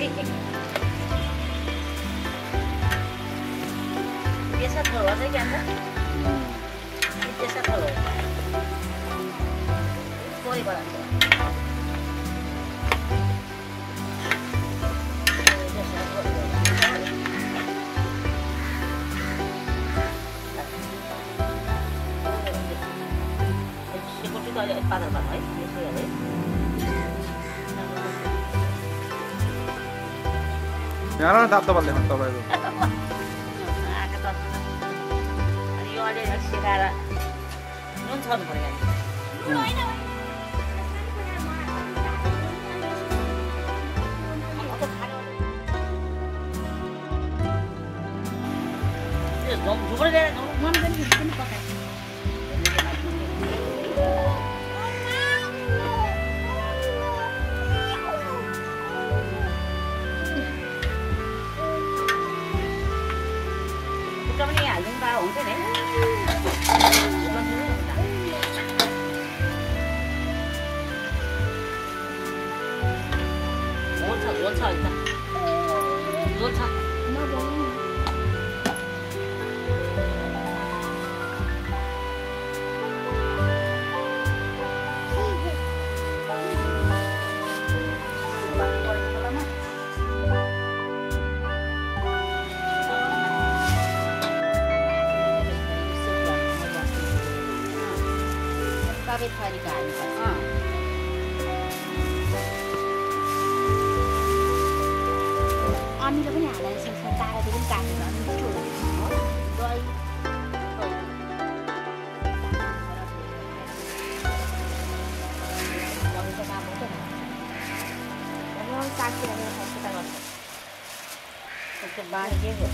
Biasa keluar lagi anda? Biasa keluar. Boleh balas. Seperti tu ada panas panas, biasa ada. Jangan nak tahu balik, tahu balik. Ada nasi kara, nonton boleh. Aku kahlo. Jom jumpa deh, mana kan kita ni pakai. Bukan ni ayam bawang tu deh. Lontang. 까베타리가 아니라. 아니 저거 안 하는 생선 따라 지금 까는 거 좋은 거. 너희 여기서 다 먹어. 너무 까기는 못 따라서. 그렇게 많이 해서.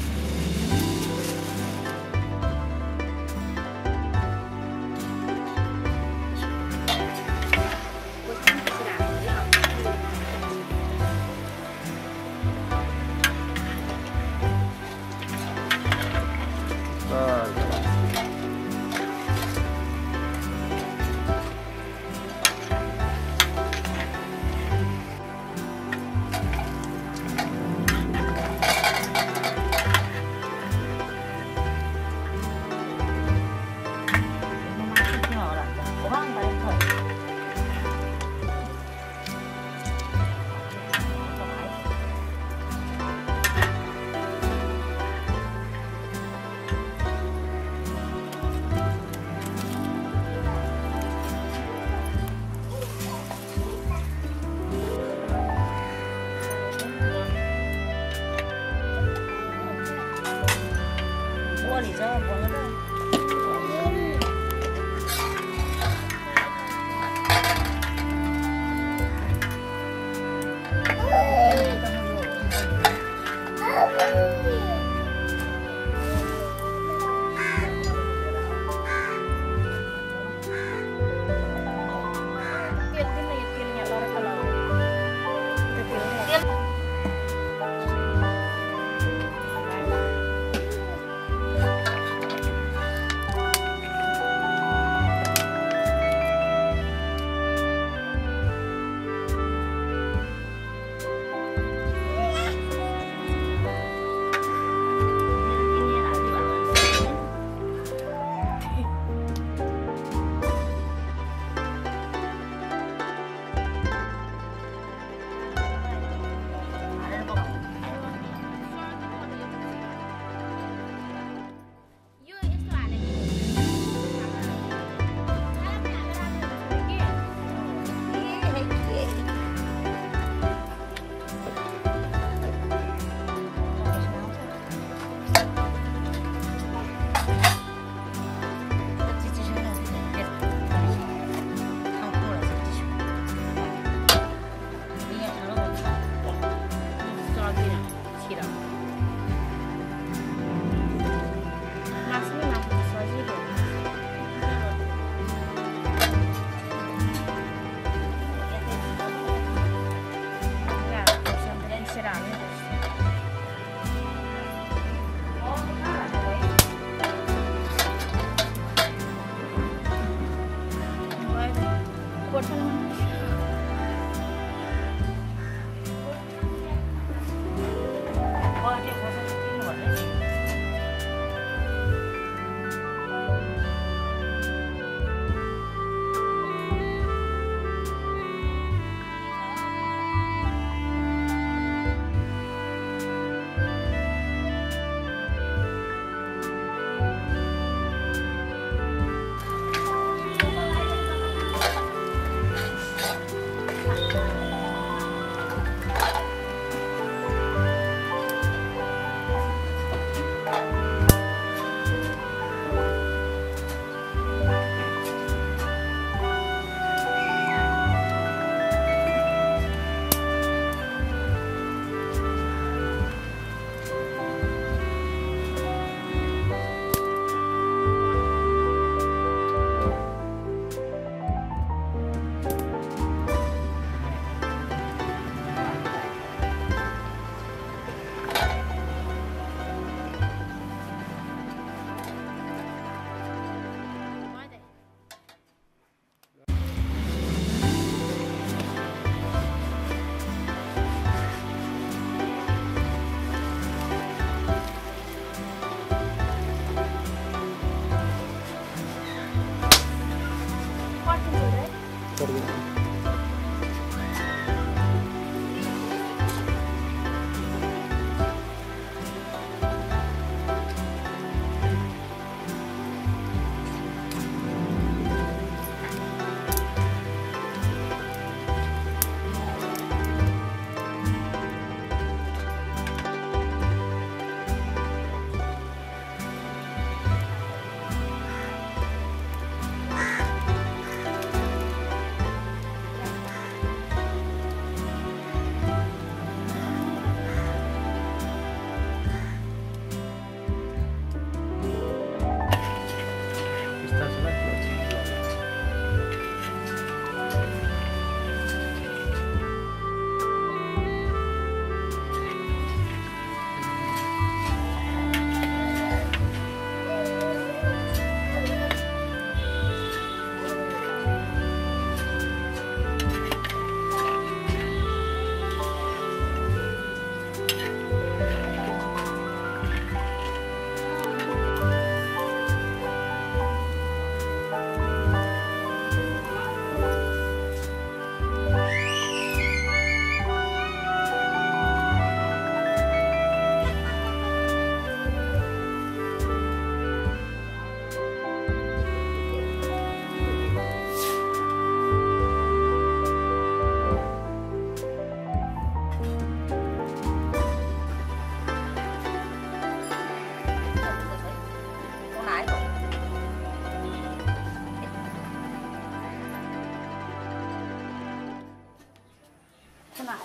tonight.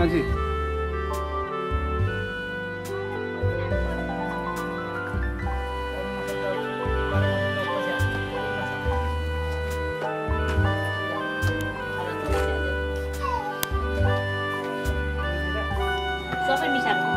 한지 소설 미션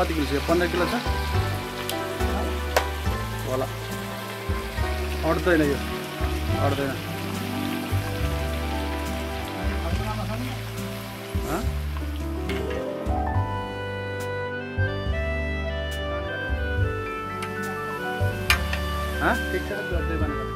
कति kilo छ 15 kilo छ होला अड्दैन यो अड्दैन ह ह ठिक छ गर्दै बने